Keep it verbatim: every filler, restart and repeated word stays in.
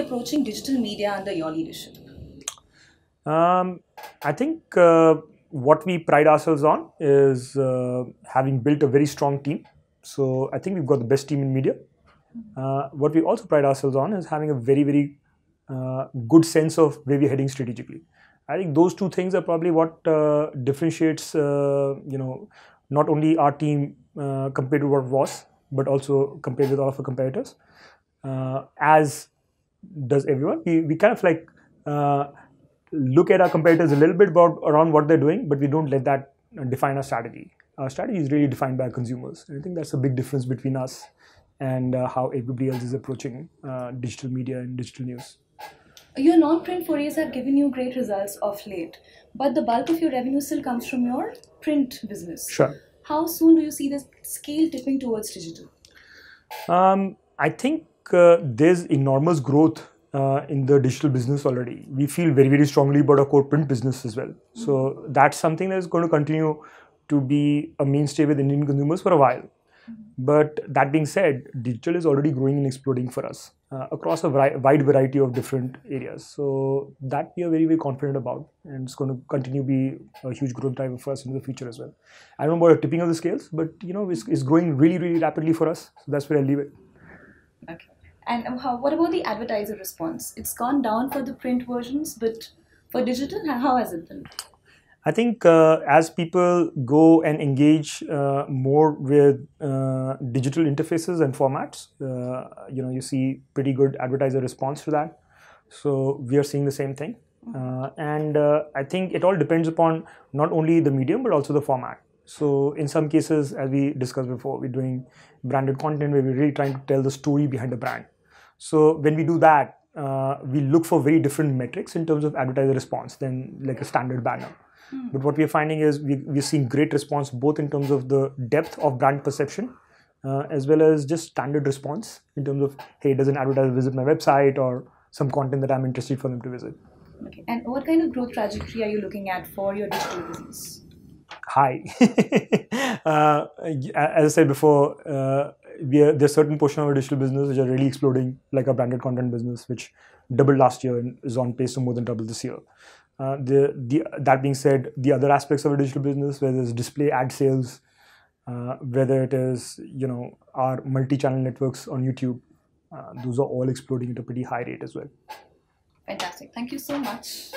be approaching digital media under your leadership? Um, I think uh, what we pride ourselves on is uh, having built a very strong team. So I think we've got the best team in media. Uh, what we also pride ourselves on is having a very, very uh, good sense of where we're heading strategically. I think those two things are probably what uh, differentiates, uh, you know, not only our team uh, compared to what was, but also compared with all of our competitors. Uh, as does everyone, we, we kind of like uh, look at our competitors a little bit about around what they're doing, but we don't let that define our strategy. Our strategy is really defined by our consumers. And I think that's a big difference between us and uh, how everybody else is approaching uh, digital media and digital news. Your non-print forays have given you great results of late, but the bulk of your revenue still comes from your print business. Sure. How soon do you see this scale tipping towards digital? Um, I think uh, there's enormous growth uh, in the digital business already. We feel very, very strongly about our core print business as well. Mm-hmm. So that's something that is going to continue to be a mainstay with Indian consumers for a while. But that being said, digital is already growing and exploding for us uh, across a wide variety of different areas. So that we are very, very confident about, and it's going to continue to be a huge growth driver for us in the future as well. I don't know about a tipping of the scales, but you know, it's, it's growing really, really rapidly for us. So that's where I'll leave it. Okay. And how, what about the advertiser response? It's gone down for the print versions, but for digital, how has it been? I think uh, as people go and engage uh, more with uh, digital interfaces and formats, uh, you know, you see pretty good advertiser response to that. So we are seeing the same thing. Uh, and uh, I think it all depends upon not only the medium, but also the format. So in some cases, as we discussed before, we're doing branded content where we're really trying to tell the story behind the brand. So when we do that, uh, we look for very different metrics in terms of advertiser response than like a standard banner. Mm. But what we're finding is we, we're seeing great response both in terms of the depth of brand perception uh, as well as just standard response in terms of, hey, does an advertiser visit my website or some content that I'm interested for them to visit. Okay. And what kind of growth trajectory are you looking at for your digital business? High. uh, as I said before, uh, we are, there's certain portion of our digital business which are really exploding, like our branded content business, which doubled last year and is on pace to more than double this year. Uh, the, the, that being said, the other aspects of a digital business, whether it's display ad sales, uh, whether it is, you know, our multi-channel networks on YouTube, uh, those are all exploding at a pretty high rate as well. Fantastic. Thank you so much.